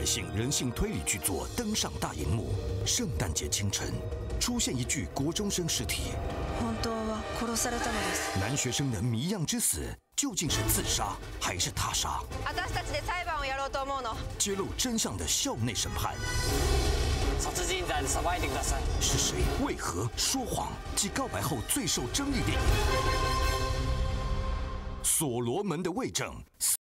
美性、人性推理巨作登上大荧幕。圣诞节清晨，出现一具国中生尸体。男学生的谜样之死究竟是自杀还是他杀？揭露真相的校内审判。 是谁？为何说谎？继告白后最受争议电影《所罗门的伪证》。